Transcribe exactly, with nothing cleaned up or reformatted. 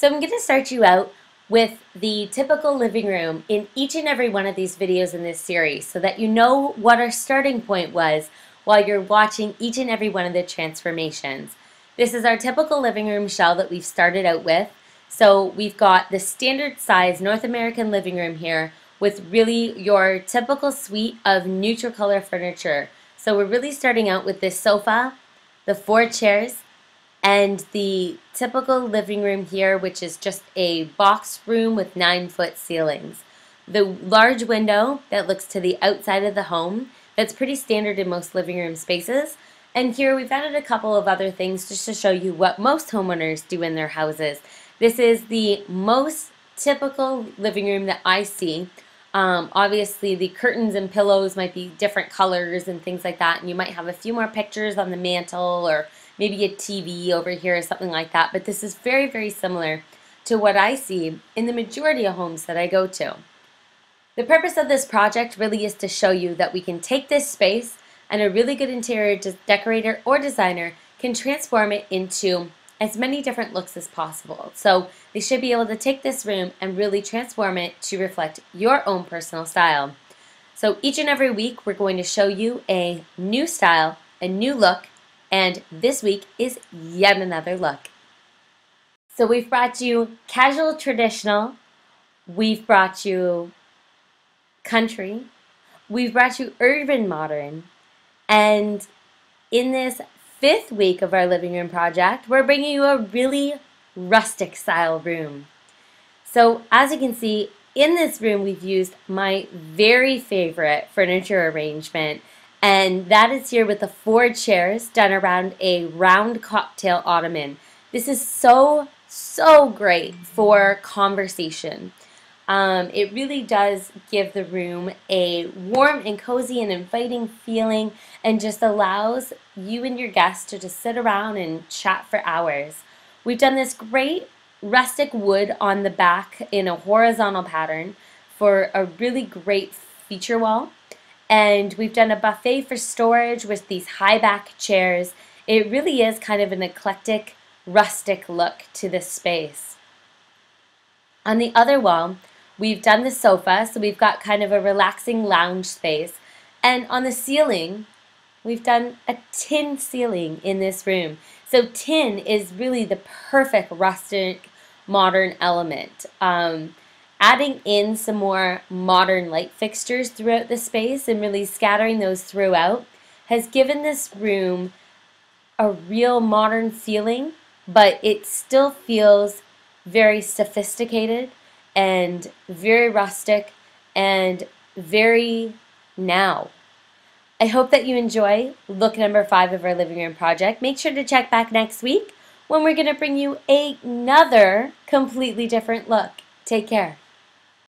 So I'm going to start you out with the typical living room in each and every one of these videos in this series so that you know what our starting point was while you're watching each and every one of the transformations. This is our typical living room shell that we've started out with. So we've got the standard size North American living room here with really your typical suite of neutral color furniture. So we're really starting out with this sofa, the four chairs, and the typical living room here, which is just a box room with nine foot ceilings. The large window that looks to the outside of the home, that's pretty standard in most living room spaces. And here we've added a couple of other things just to show you what most homeowners do in their houses. This is the most typical living room that I see. Um, obviously the curtains and pillows might be different colors and things like that, and you might have a few more pictures on the mantle or maybe a T V over here or something like that, but this is very, very similar to what I see in the majority of homes that I go to. The purpose of this project really is to show you that we can take this space, and a really good interior decorator or designer can transform it into as many different looks as possible. So they should be able to take this room and really transform it to reflect your own personal style. So each and every week we're going to show you a new style, a new look, and this week is yet another look. So we've brought you casual traditional, we've brought you country, we've brought you urban modern, and in this fifth week of our living room project, we're bringing you a really rustic style room. So as you can see, in this room we've used my very favorite furniture arrangement, and that is here with the four chairs done around a round cocktail ottoman. This is so, so great for conversation. Um, it really does give the room a warm and cozy and inviting feeling, and just allows you and your guests to just sit around and chat for hours. We've done this great rustic wood on the back in a horizontal pattern for a really great feature wall. And we've done a buffet for storage with these high back chairs. It really is kind of an eclectic, rustic look to this space. On the other wall, we've done the sofa, so we've got kind of a relaxing lounge space. And on the ceiling, we've done a tin ceiling in this room. So tin is really the perfect rustic, modern element. Um, adding in some more modern light fixtures throughout the space and really scattering those throughout has given this room a real modern feeling, but it still feels very sophisticated and very rustic and very now. I hope that you enjoy look number five of our living room project. Make sure to check back next week when we're going to bring you another completely different look. Take care.